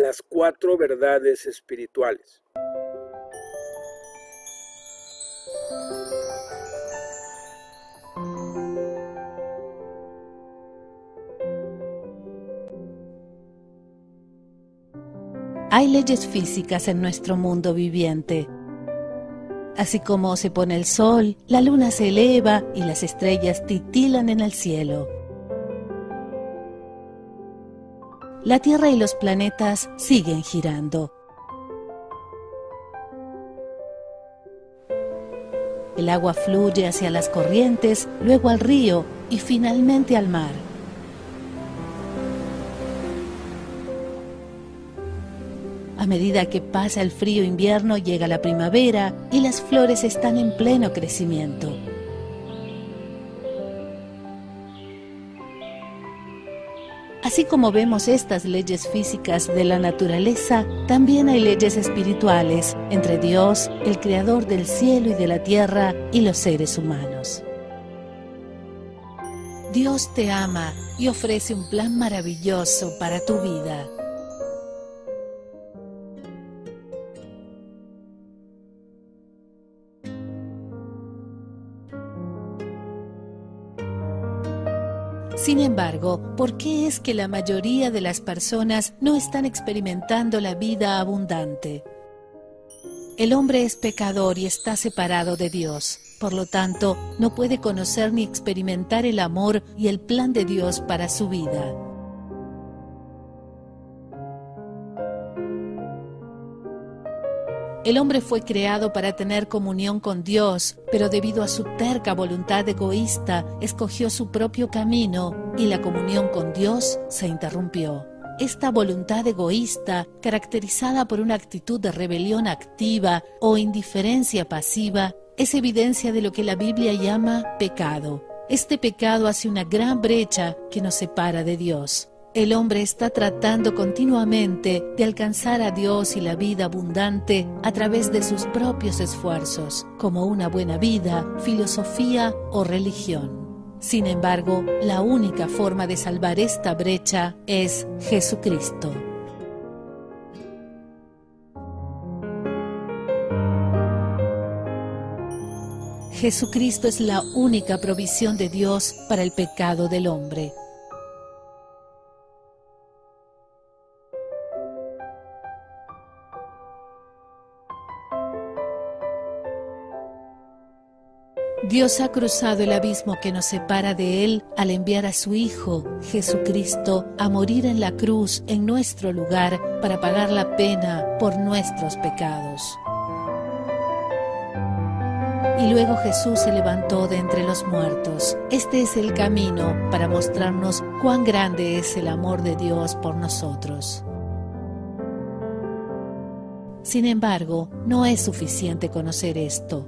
las 4 verdades espirituales. Hay leyes físicas en nuestro mundo viviente. Así como se pone el sol, la luna se eleva y las estrellas titilan en el cielo. La Tierra y los planetas siguen girando. El agua fluye hacia las corrientes, luego al río y finalmente al mar. A medida que pasa el frío invierno, llega la primavera y las flores están en pleno crecimiento. Así como vemos estas leyes físicas de la naturaleza, también hay leyes espirituales entre Dios, el creador del cielo y de la tierra, y los seres humanos. Dios te ama y ofrece un plan maravilloso para tu vida. Sin embargo, ¿por qué es que la mayoría de las personas no están experimentando la vida abundante? El hombre es pecador y está separado de Dios. Por lo tanto, no puede conocer ni experimentar el amor y el plan de Dios para su vida. El hombre fue creado para tener comunión con Dios, pero debido a su terca voluntad egoísta, escogió su propio camino y la comunión con Dios se interrumpió. Esta voluntad egoísta, caracterizada por una actitud de rebelión activa o indiferencia pasiva, es evidencia de lo que la Biblia llama pecado. Este pecado hace una gran brecha que nos separa de Dios. El hombre está tratando continuamente de alcanzar a Dios y la vida abundante a través de sus propios esfuerzos, como una buena vida, filosofía o religión. Sin embargo, la única forma de salvar esta brecha es Jesucristo. Jesucristo es la única provisión de Dios para el pecado del hombre. Dios ha cruzado el abismo que nos separa de Él al enviar a su Hijo, Jesucristo, a morir en la cruz en nuestro lugar para pagar la pena por nuestros pecados. Y luego Jesús se levantó de entre los muertos. Este es el camino para mostrarnos cuán grande es el amor de Dios por nosotros. Sin embargo, no es suficiente conocer esto.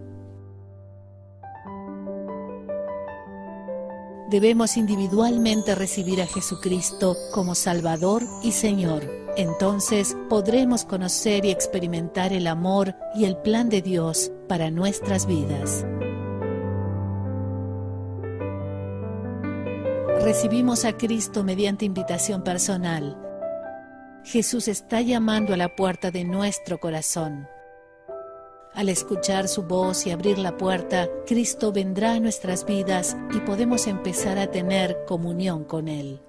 Debemos individualmente recibir a Jesucristo como Salvador y Señor. Entonces podremos conocer y experimentar el amor y el plan de Dios para nuestras vidas. Recibimos a Cristo mediante invitación personal. Jesús está llamando a la puerta de nuestro corazón. Al escuchar su voz y abrir la puerta, Cristo vendrá a nuestras vidas y podemos empezar a tener comunión con Él.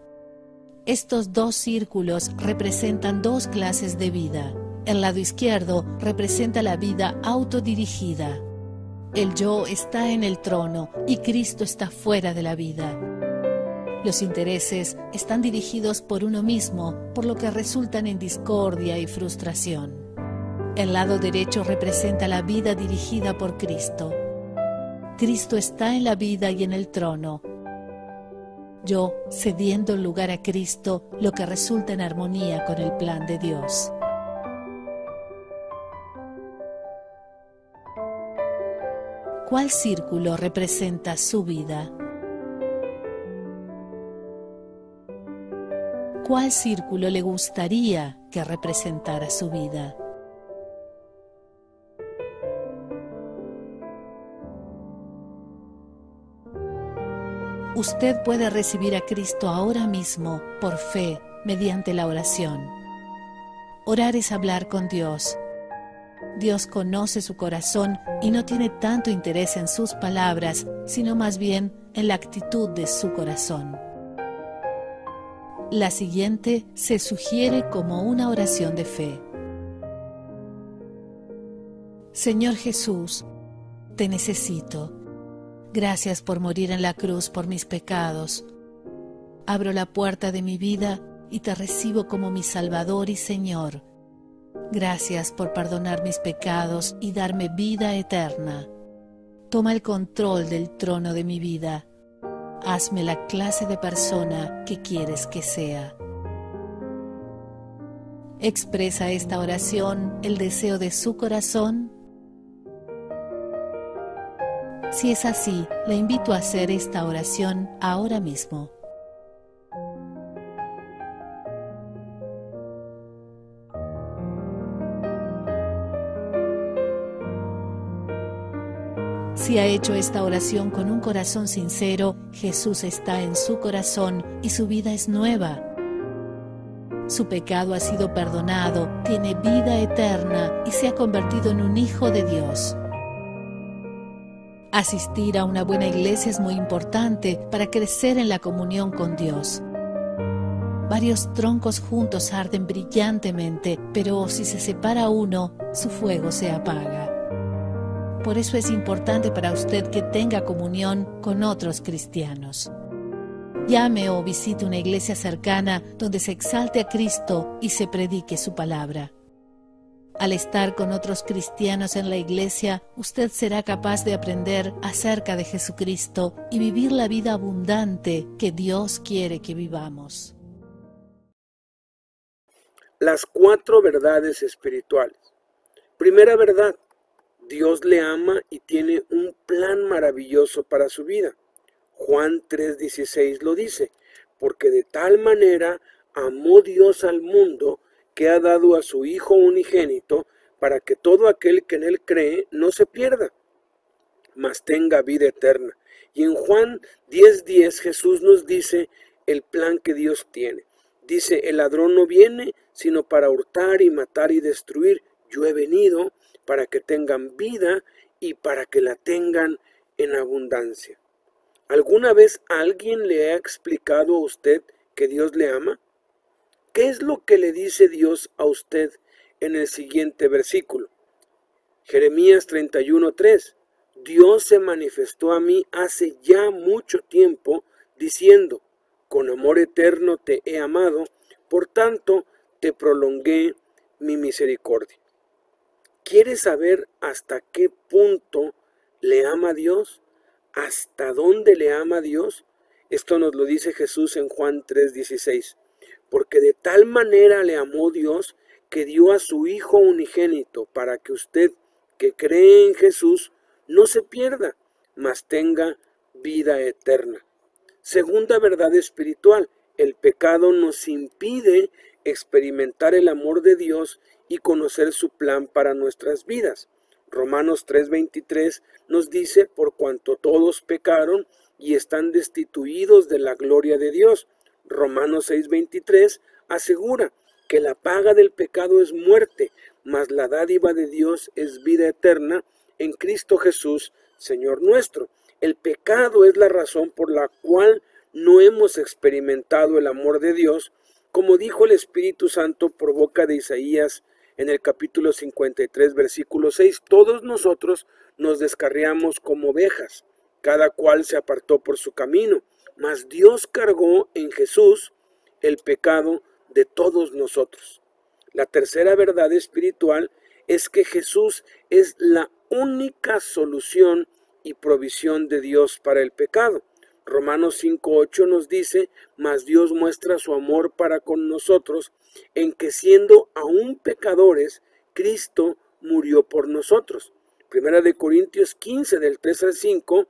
Estos dos círculos representan dos clases de vida. El lado izquierdo representa la vida autodirigida. El yo está en el trono y Cristo está fuera de la vida. Los intereses están dirigidos por uno mismo, por lo que resultan en discordia y frustración. El lado derecho representa la vida dirigida por Cristo. Cristo está en la vida y en el trono. Yo cediendo el lugar a Cristo, lo que resulta en armonía con el plan de Dios. ¿Cuál círculo representa su vida? ¿Cuál círculo le gustaría que representara su vida? Usted puede recibir a Cristo ahora mismo por fe mediante la oración. Orar es hablar con Dios. Dios conoce su corazón y no tiene tanto interés en sus palabras, sino más bien en la actitud de su corazón. La siguiente se sugiere como una oración de fe. Señor Jesús, te necesito. Gracias por morir en la cruz por mis pecados. Abro la puerta de mi vida y te recibo como mi Salvador y Señor. Gracias por perdonar mis pecados y darme vida eterna. Toma el control del trono de mi vida. Hazme la clase de persona que quieres que sea. ¿Expresa esta oración el deseo de su corazón? Si es así, le invito a hacer esta oración ahora mismo. Si ha hecho esta oración con un corazón sincero, Jesús está en su corazón y su vida es nueva. Su pecado ha sido perdonado, tiene vida eterna y se ha convertido en un hijo de Dios. Asistir a una buena iglesia es muy importante para crecer en la comunión con Dios. Varios troncos juntos arden brillantemente, pero si se separa uno, su fuego se apaga. Por eso es importante para usted que tenga comunión con otros cristianos. Llame o visite una iglesia cercana donde se exalte a Cristo y se predique su palabra. Al estar con otros cristianos en la iglesia, usted será capaz de aprender acerca de Jesucristo y vivir la vida abundante que Dios quiere que vivamos. Las 4 verdades espirituales. Primera verdad. Dios le ama y tiene un plan maravilloso para su vida. Juan 3:16 lo dice, porque de tal manera amó Dios al mundo que ha dado a su Hijo unigénito para que todo aquel que en él cree no se pierda, mas tenga vida eterna. Y en Juan 10:10 Jesús nos dice el plan que Dios tiene. Dice, el ladrón no viene sino para hurtar y matar y destruir. Yo he venido para que tengan vida y para que la tengan en abundancia. ¿Alguna vez alguien le ha explicado a usted que Dios le ama? ¿Qué es lo que le dice Dios a usted en el siguiente versículo? Jeremías 31:3. Dios se manifestó a mí hace ya mucho tiempo diciendo, con amor eterno te he amado, por tanto te prolongué mi misericordia. ¿Quiere saber hasta qué punto le ama Dios? ¿Hasta dónde le ama Dios? Esto nos lo dice Jesús en Juan 3:16. Porque de tal manera le amó Dios que dio a su Hijo unigénito para que usted que cree en Jesús no se pierda, mas tenga vida eterna. Segunda verdad espiritual. El pecado nos impide experimentar el amor de Dios y conocer su plan para nuestras vidas. Romanos 3:23 nos dice, por cuanto todos pecaron y están destituidos de la gloria de Dios. Romanos 6:23 asegura que la paga del pecado es muerte, mas la dádiva de Dios es vida eterna en Cristo Jesús, Señor nuestro. El pecado es la razón por la cual no hemos experimentado el amor de Dios, como dijo el Espíritu Santo por boca de Isaías en el capítulo 53, versículo 6, todos nosotros nos descarriamos como ovejas, cada cual se apartó por su camino, mas Dios cargó en Jesús el pecado de todos nosotros. La tercera verdad espiritual es que Jesús es la única solución y provisión de Dios para el pecado. Romanos 5:8 nos dice, mas Dios muestra su amor para con nosotros, en que siendo aún pecadores, Cristo murió por nosotros. Primera de Corintios 15, del 3 al 5,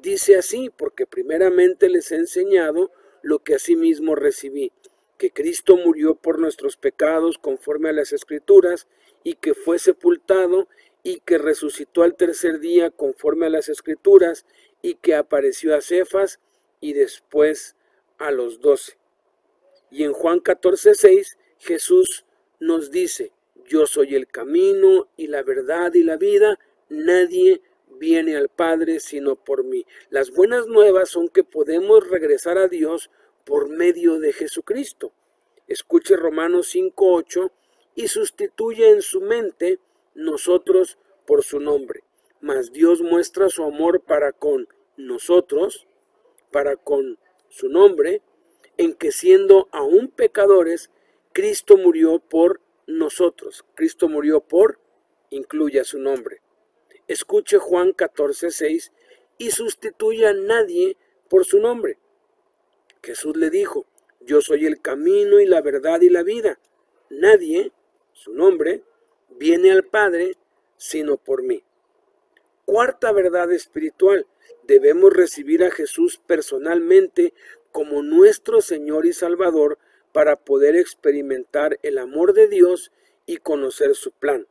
dice así, porque primeramente les he enseñado lo que asimismo recibí, que Cristo murió por nuestros pecados conforme a las Escrituras, y que fue sepultado, y que resucitó al tercer día conforme a las Escrituras, y que apareció a Cefas y después a los 12. Y en Juan 14:6 Jesús nos dice, yo soy el camino y la verdad y la vida, nadie viene al Padre sino por mí. Las buenas nuevas son que podemos regresar a Dios por medio de Jesucristo. Escuche Romanos 5:8 y sustituye en su mente nosotros por su nombre. Mas Dios muestra su amor para con nosotros, para con su nombre, en que siendo aún pecadores, Cristo murió por nosotros. Cristo murió por, incluya su nombre. Escuche Juan 14:6 y sustituya a nadie por su nombre. Jesús le dijo, yo soy el camino y la verdad y la vida. Nadie, su nombre, viene al Padre sino por mí. Cuarta verdad espiritual, debemos recibir a Jesús personalmente como nuestro Señor y Salvador para poder experimentar el amor de Dios y conocer su plan.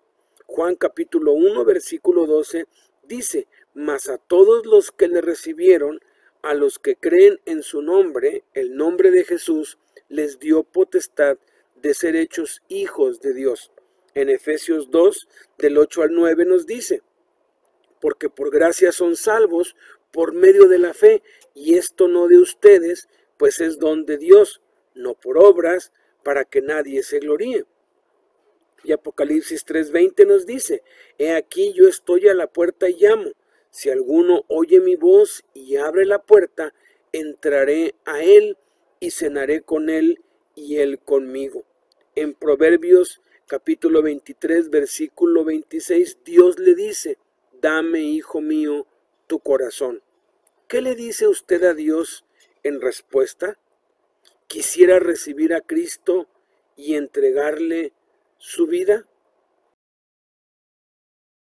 Juan capítulo 1 versículo 12 dice, mas a todos los que le recibieron, a los que creen en su nombre, el nombre de Jesús, les dio potestad de ser hechos hijos de Dios. En Efesios 2, del 8 al 9 nos dice, porque por gracia son salvos por medio de la fe, y esto no de ustedes, pues es don de Dios, no por obras, para que nadie se gloríe. Y Apocalipsis 3:20 nos dice, he aquí yo estoy a la puerta y llamo, si alguno oye mi voz y abre la puerta, entraré a él y cenaré con él y él conmigo. En Proverbios capítulo 23, versículo 26, Dios le dice, dame, hijo mío, tu corazón. ¿Qué le dice usted a Dios en respuesta? ¿Quisiera recibir a Cristo y entregarle su vida?